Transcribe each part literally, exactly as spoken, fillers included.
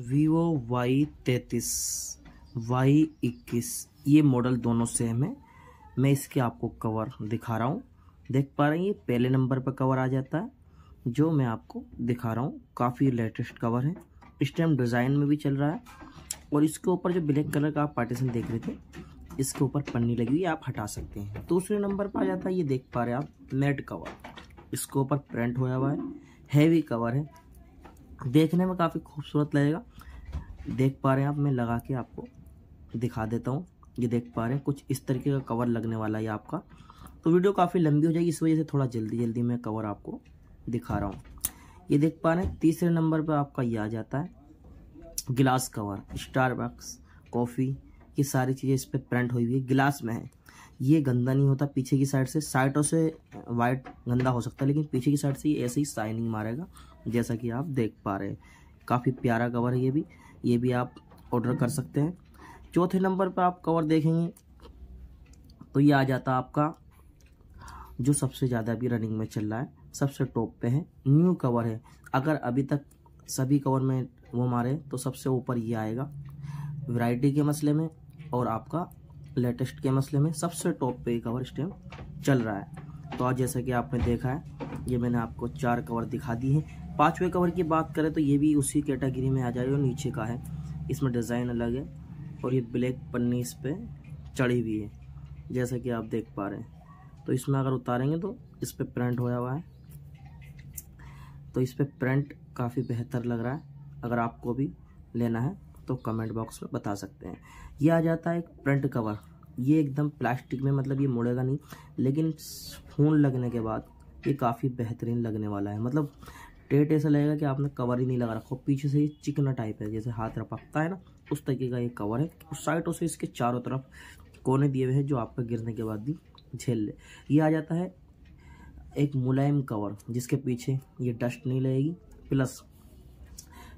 Vivo Y तैंतीस Y इक्कीस ये मॉडल दोनों सेम है। मैं इसके आपको कवर दिखा रहा हूँ, देख पा रहे हैं ये पहले नंबर पर कवर आ जाता है जो मैं आपको दिखा रहा हूँ। काफ़ी लेटेस्ट कवर है, इस टाइम डिज़ाइन में भी चल रहा है। और इसके ऊपर जो ब्लैक कलर का आप पार्टीशन देख रहे थे इसके ऊपर पन्नी लगी हुई है, आप हटा सकते हैं। दूसरे नंबर पर आ जाता है ये देख पा रहे हैं आप मैट कवर, इसके ऊपर प्रिंट होया हुआ है, हैवी कवर है, देखने में काफ़ी खूबसूरत लगेगा। देख पा रहे हैं आप, मैं लगा के आपको दिखा देता हूँ। ये देख पा रहे हैं कुछ इस तरीके का कवर लगने वाला है आपका। तो वीडियो काफ़ी लंबी हो जाएगी, इस वजह से थोड़ा जल्दी जल्दी मैं कवर आपको दिखा रहा हूँ। ये देख पा रहे हैं तीसरे नंबर पर आपका ये आ जाता है गिलास कवर, स्टारबक्स कॉफ़ी ये सारी चीज़ें इस पर प्रिंट हुई हुई है, गिलास में है। ये गंदा नहीं होता पीछे की साइड से, साइडों से वाइट गंदा हो सकता है लेकिन पीछे की साइड से ये ऐसे ही शाइनिंग मारेगा जैसा कि आप देख पा रहे हैं। काफ़ी प्यारा कवर है ये भी, ये भी आप ऑर्डर कर सकते हैं। चौथे नंबर पर आप कवर देखेंगे तो ये आ जाता आपका जो सबसे ज़्यादा अभी रनिंग में चल रहा है, सबसे टॉप पे है, न्यू कवर है। अगर अभी तक सभी कवर में वो मारे तो सबसे ऊपर ये आएगा। वैरायटी के मसले में और आपका लेटेस्ट के मसले में सबसे टॉप पे कवर इस टाइम चल रहा है। तो आज जैसा कि आपने देखा है ये मैंने आपको चार कवर दिखा दी हैं। पांचवें कवर की बात करें तो ये भी उसी कैटेगरी में आ जाएगा, नीचे का है, इसमें डिज़ाइन अलग है और ये ब्लैक पन्नी इस पर चढ़ी हुई है जैसा कि आप देख पा रहे हैं। तो इसमें अगर उतारेंगे तो इस पर प्रिंट होया हुआ है, तो इस पर प्रिंट काफ़ी बेहतर लग रहा है। अगर आपको भी लेना है तो कमेंट बॉक्स में बता सकते हैं। ये आ जाता है एक प्रिंट कवर, ये एकदम प्लास्टिक में, मतलब ये मुड़ेगा नहीं लेकिन फोन लगने के बाद ये काफ़ी बेहतरीन लगने वाला है। मतलब टेट ऐसा लगेगा कि आपने कवर ही नहीं लगा रखा, पीछे से ये चिकना टाइप है जैसे हाथ रपकता है ना, उस तरीके का ये कवर है। उस साइडों से इसके चारों तरफ कोने दिए हुए हैं जो आपका गिरने के बाद भी झेल ले। ये आ जाता है एक मुलायम कवर जिसके पीछे ये डस्ट नहीं लगेगी। प्लस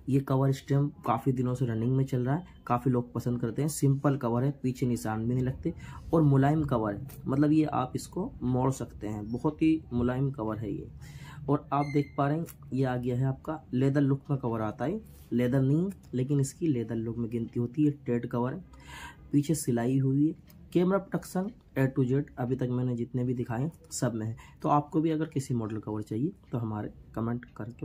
ये कवर इस टाइम काफ़ी दिनों से रनिंग में चल रहा है, काफ़ी लोग पसंद करते हैं। सिंपल कवर है, पीछे निशान भी नहीं लगते और मुलायम कवर है, मतलब ये आप इसको मोड़ सकते हैं, बहुत ही मुलायम कवर है ये। और आप देख पा रहे हैं ये आ गया है आपका लेदर लुक में कवर आता है, लेदर नहीं लेकिन इसकी लेदर लुक में गिनती होती है। टेड कवर है, पीछे सिलाई हुई है। Camera protection A to Z अभी तक मैंने जितने भी दिखाए सब में है। तो आपको भी अगर किसी मॉडल कवर चाहिए तो हमारे कमेंट करके